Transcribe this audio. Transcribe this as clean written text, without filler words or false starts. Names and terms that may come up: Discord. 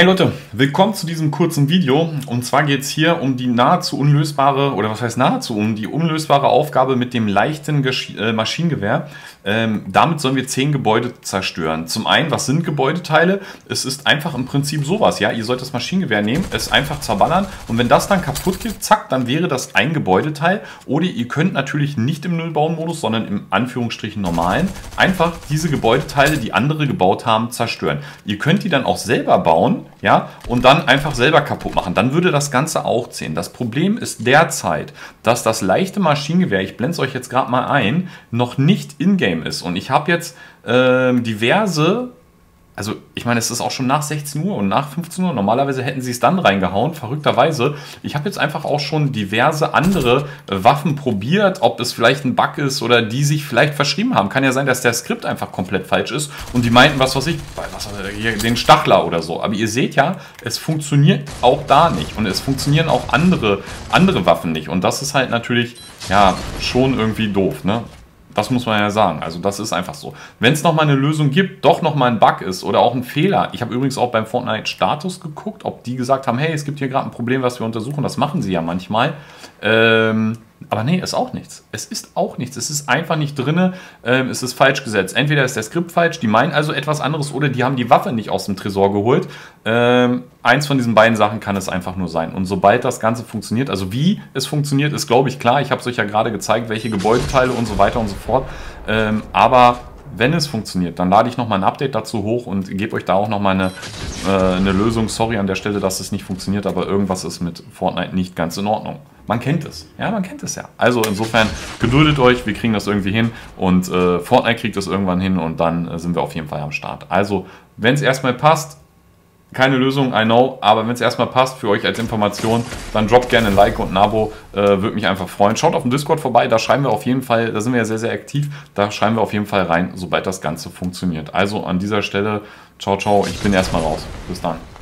Hey Leute, willkommen zu diesem kurzen Video, und zwar geht es hier um die nahezu unlösbare, oder was heißt nahezu, um die unlösbare Aufgabe mit dem leichten Maschinengewehr. Damit sollen wir 10 Gebäude zerstören. Zum einen, was sind Gebäudeteile? Es ist einfach im Prinzip sowas, ja, ihr sollt das Maschinengewehr nehmen, es einfach zerballern, und wenn das dann kaputt geht, zack, dann wäre das ein Gebäudeteil. Oder ihr könnt natürlich nicht im Nullbauen-Modus, sondern im Anführungsstrichen normalen, einfach diese Gebäudeteile, die andere gebaut haben, zerstören. Ihr könnt die dann auch selber bauen, ja, und dann einfach selber kaputt machen. Dann würde das Ganze auch zählen. Das Problem ist derzeit, dass das leichte Maschinengewehr, ich blende es euch jetzt gerade mal ein, noch nicht in-game ist. Und ich habe jetzt diverse, also ich meine, es ist auch schon nach 16 Uhr und nach 15 Uhr. Normalerweise hätten sie es dann reingehauen, verrückterweise. Ich habe jetzt einfach auch schon diverse andere Waffen probiert, ob es vielleicht ein Bug ist oder die sich vielleicht verschrieben haben. Kann ja sein, dass der Skript einfach komplett falsch ist und die meinten, was weiß ich, den Stachler oder so. Aber ihr seht ja, es funktioniert auch da nicht und es funktionieren auch andere Waffen nicht. Und das ist halt natürlich ja schon irgendwie doof, ne? Das muss man ja sagen. Also das ist einfach so. Wenn es nochmal eine Lösung gibt, doch nochmal ein Bug ist oder auch ein Fehler. Ich habe übrigens auch beim Fortnite-Status geguckt, ob die gesagt haben, hey, es gibt hier gerade ein Problem, was wir untersuchen. Das machen sie ja manchmal. Aber nee, ist auch nichts. Es ist auch nichts. Es ist einfach nicht drin. Es ist falsch gesetzt. Entweder ist der Skript falsch, die meinen also etwas anderes, oder die haben die Waffe nicht aus dem Tresor geholt. Eins von diesen beiden Sachen kann es einfach nur sein. Und sobald das Ganze funktioniert, also wie es funktioniert, ist glaube ich klar. Ich habe es euch ja gerade gezeigt, welche Gebäudeteile und so weiter und so fort. Aber wenn es funktioniert, dann lade ich nochmal ein Update dazu hoch und gebe euch da auch nochmal eine Lösung. Sorry an der Stelle, dass es nicht funktioniert, aber irgendwas ist mit Fortnite nicht ganz in Ordnung. Man kennt es. Ja, man kennt es ja. Also insofern, geduldet euch, wir kriegen das irgendwie hin und Fortnite kriegt das irgendwann hin und dann sind wir auf jeden Fall am Start. Also, wenn es erstmal passt, keine Lösung, I know, aber wenn es erstmal passt für euch als Information, dann droppt gerne ein Like und ein Abo, würde mich einfach freuen. Schaut auf dem Discord vorbei, da schreiben wir auf jeden Fall, da sind wir ja sehr, sehr aktiv, da schreiben wir auf jeden Fall rein, sobald das Ganze funktioniert. Also an dieser Stelle, ciao, ciao, ich bin erstmal raus. Bis dann.